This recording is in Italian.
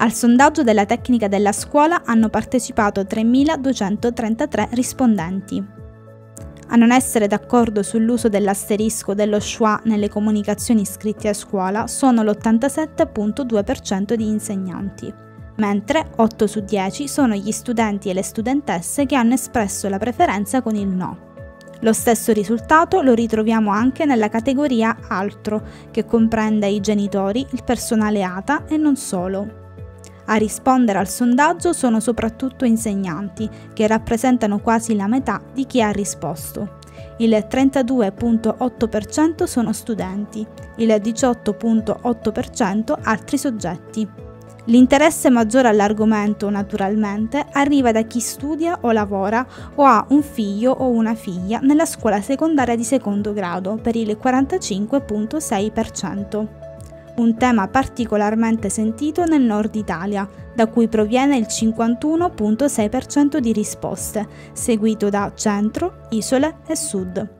Al sondaggio della Tecnica della Scuola hanno partecipato 3.233 rispondenti. A non essere d'accordo sull'uso dell'asterisco dello schwa nelle comunicazioni scritte a scuola sono l'87,2% di insegnanti, mentre 8 su 10 sono gli studenti e le studentesse che hanno espresso la preferenza con il no. Lo stesso risultato lo ritroviamo anche nella categoria Altro, che comprende i genitori, il personale ATA e non solo. A rispondere al sondaggio sono soprattutto insegnanti, che rappresentano quasi la metà di chi ha risposto. Il 32,8% sono studenti, il 18,8% altri soggetti. L'interesse maggiore all'argomento, naturalmente, arriva da chi studia o lavora o ha un figlio o una figlia nella scuola secondaria di secondo grado, per il 45,6%. Un tema particolarmente sentito nel nord Italia, da cui proviene il 51,6% di risposte, seguito da centro, isole e sud.